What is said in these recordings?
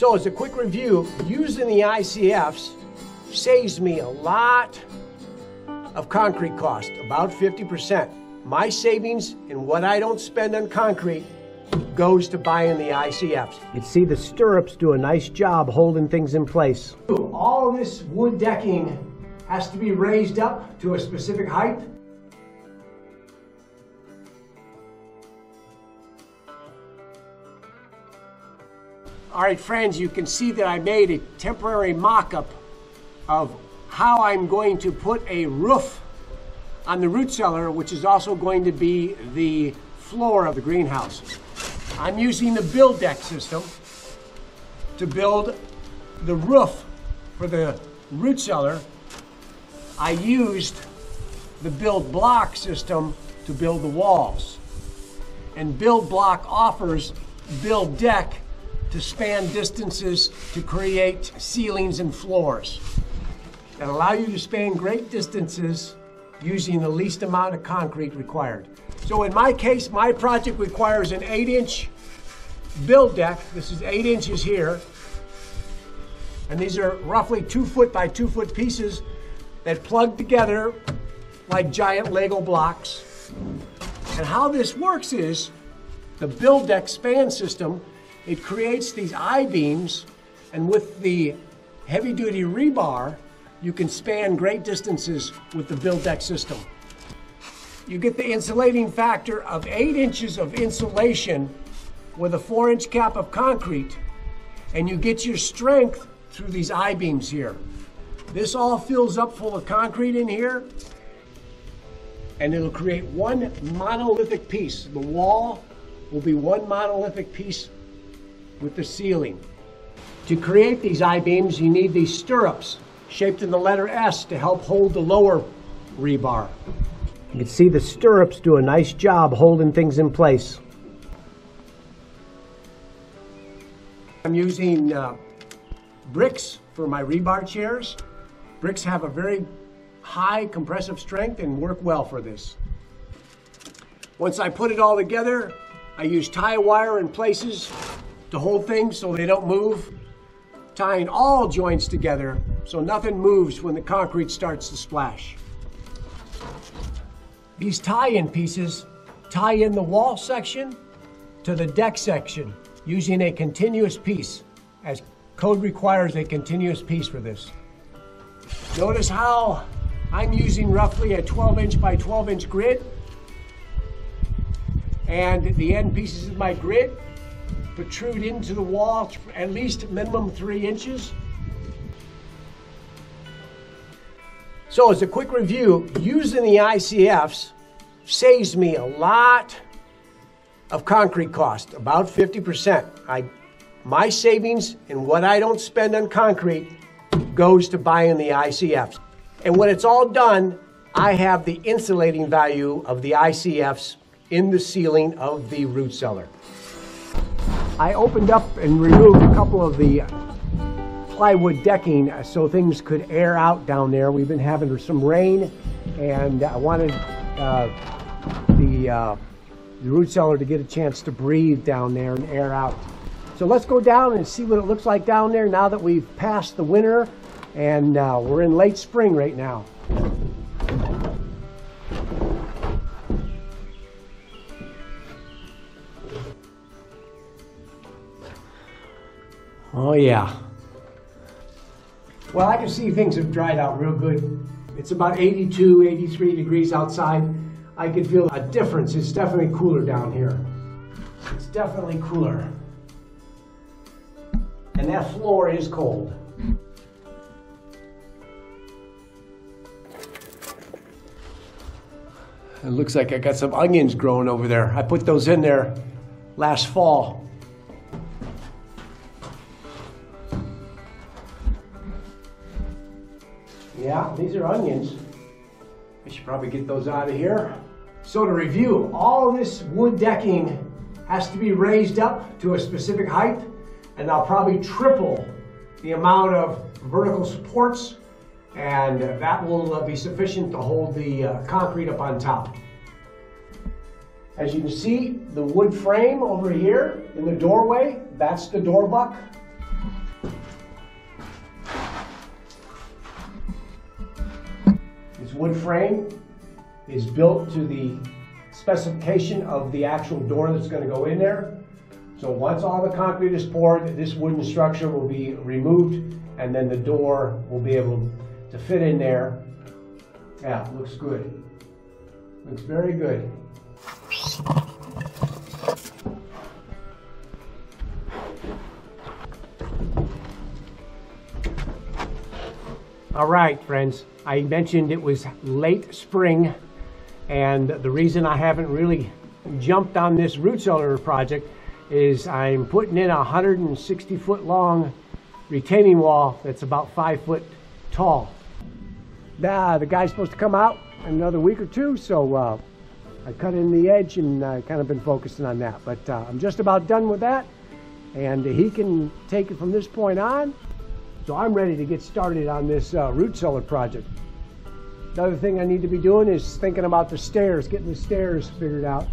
So as a quick review, using the ICFs saves me a lot of concrete cost, about 50%. My savings and what I don't spend on concrete goes to buying the ICFs. You see the stirrups do a nice job holding things in place. All this wood decking has to be raised up to a specific height. All right, friends, you can see that I made a temporary mock-up of how I'm going to put a roof on the root cellar, which is also going to be the floor of the greenhouse. I'm using the BuildDeck system to build the roof for the root cellar. I used the BuildBlock system to build the walls. And BuildBlock offers BuildDeck to span distances to create ceilings and floors that allow you to span great distances using the least amount of concrete required. So in my case, my project requires an 8-inch BuildDeck. This is 8 inches here. And these are roughly 2-foot by 2-foot pieces that plug together like giant Lego blocks. And how this works is the BuildDeck span system, it creates these I-beams, and with the heavy-duty rebar, you can span great distances with the BuildDeck system. You get the insulating factor of 8 inches of insulation with a 4-inch cap of concrete, and you get your strength through these I-beams here. This all fills up full of concrete in here, and it'll create one monolithic piece. The wall will be one monolithic piece with the ceiling. To create these I-beams, you need these stirrups shaped in the letter S to help hold the lower rebar. You can see the stirrups do a nice job holding things in place. I'm using bricks for my rebar chairs. Bricks have a very high compressive strength and work well for this. Once I put it all together, I use tie wire in places to hold things so they don't move, tying all joints together so nothing moves when the concrete starts to splash. These tie-in pieces tie in the wall section to the deck section using a continuous piece, as code requires a continuous piece for this. Notice how I'm using roughly a 12-inch by 12-inch grid, and the end pieces of my grid protrude into the wall at least minimum 3 inches. So as a quick review, using the ICFs saves me a lot of concrete cost, about 50%. My savings and what I don't spend on concrete goes to buying the ICFs. And when it's all done, I have the insulating value of the ICFs in the ceiling of the root cellar. I opened up and removed a couple of the plywood decking so things could air out down there. We've been having some rain, and I wanted the root cellar to get a chance to breathe down there and air out. So let's go down and see what it looks like down there now that we've passed the winter, and we're in late spring right now. Oh yeah. Well, I can see things have dried out real good. It's about 82, 83 degrees outside. I can feel a difference. It's definitely cooler down here. It's definitely cooler. And that floor is cold. It looks like I got some onions growing over there. I put those in there last fall. Yeah, these are onions. I should probably get those out of here. So to review, all this wood decking has to be raised up to a specific height, and I'll probably triple the amount of vertical supports, and that will be sufficient to hold the concrete up on top. As you can see, the wood frame over here in the doorway, that's the door buck. Its wood frame is built to the specification of the actual door that's going to go in there. So once all the concrete is poured, this wooden structure will be removed, and then the door will be able to fit in there. Yeah, looks good. Looks very good. All right, friends, I mentioned it was late spring, and the reason I haven't really jumped on this root cellar project is I'm putting in a 160-foot long retaining wall that's about 5 foot tall. The guy's supposed to come out in another week or two, so I cut in the edge, and I kind of been focusing on that, but I'm just about done with that, and he can take it from this point on. So I'm ready to get started on this root cellar project. Another thing I need to be doing is thinking about the stairs, getting the stairs figured out.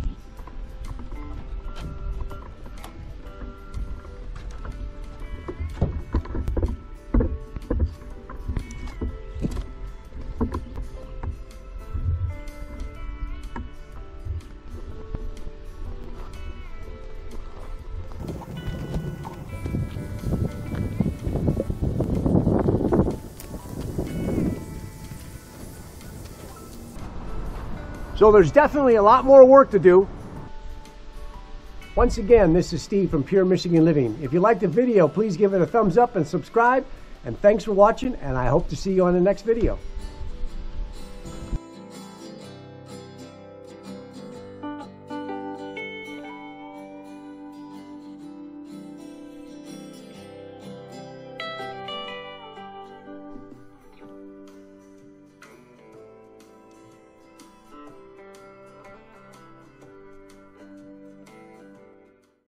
So there's definitely a lot more work to do. Once again, this is Steve from Pure Michigan Living. If you liked the video, please give it a thumbs up and subscribe. And thanks for watching, and I hope to see you on the next video.